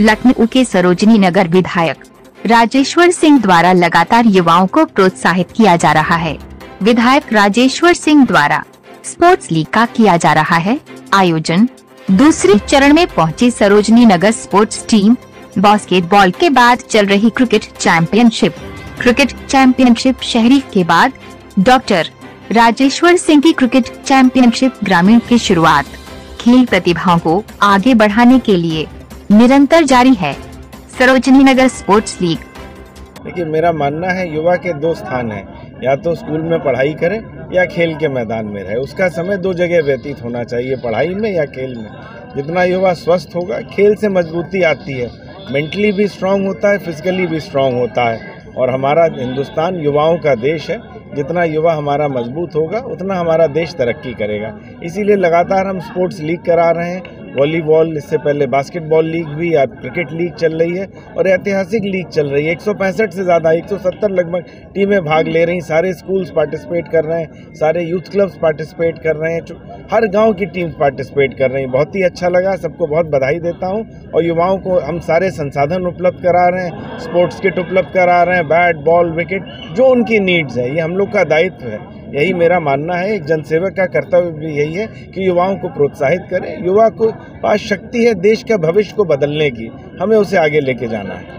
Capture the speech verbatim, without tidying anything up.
लखनऊ के सरोजनी नगर विधायक राजेश्वर सिंह द्वारा लगातार युवाओं को प्रोत्साहित किया जा रहा है। विधायक राजेश्वर सिंह द्वारा स्पोर्ट्स लीग का किया जा रहा है आयोजन। दूसरे चरण में पहुंची Sarojini Nagar sports team. Basketball के बाद चल रही क्रिकेट चैंपियनशिप। क्रिकेट चैंपियनशिप शहरी के बाद डॉक्टर राजेश्वर सिंह की क्रिकेट चैंपियनशिप ग्रामीण की शुरुआत खेल प्रतिभाओं को आगे बढ़ाने के लिए निरंतर जारी है। Sarojini Nagar sports league. देखिए, मेरा मानना है युवा के दो स्थान है, या तो स्कूल में पढ़ाई करे या खेल के मैदान में रहे। उसका समय दो जगह व्यतीत होना चाहिए, पढ़ाई में या खेल में। जितना युवा स्वस्थ होगा, खेल से मजबूती आती है, मेंटली भी स्ट्रांग होता है, फिजिकली भी स्ट्रांग होता है। और हमारा हिंदुस्तान युवाओं का देश है। जितना युवा हमारा मजबूत होगा, उतना हमारा देश तरक्की करेगा। इसीलिए लगातार हम स्पोर्ट्स लीग करा रहे हैं। वॉलीबॉल, इससे पहले बास्केटबॉल लीग भी, या क्रिकेट लीग चल रही है और ऐतिहासिक लीग चल रही है। एक सौ पैंसठ से ज़्यादा एक सौ सत्तर लगभग टीमें भाग ले रही। सारे स्कूल्स पार्टिसिपेट कर रहे हैं, सारे यूथ क्लब्स पार्टिसिपेट कर रहे हैं, हर गांव की टीम पार्टिसिपेट कर रही हैं। बहुत ही अच्छा लगा, सबको बहुत बधाई देता हूँ। और युवाओं को हम सारे संसाधन उपलब्ध करा रहे हैं, स्पोर्ट्स किट उपलब्ध करा रहे हैं, बैट बॉल विकेट, जो उनकी नीड्स है। ये हम लोग का दायित्व है। यही मेरा मानना है। एक जनसेवक का कर्तव्य भी यही है कि युवाओं को प्रोत्साहित करें। युवा को पास शक्ति है देश का भविष्य को बदलने की, हमें उसे आगे लेके जाना है।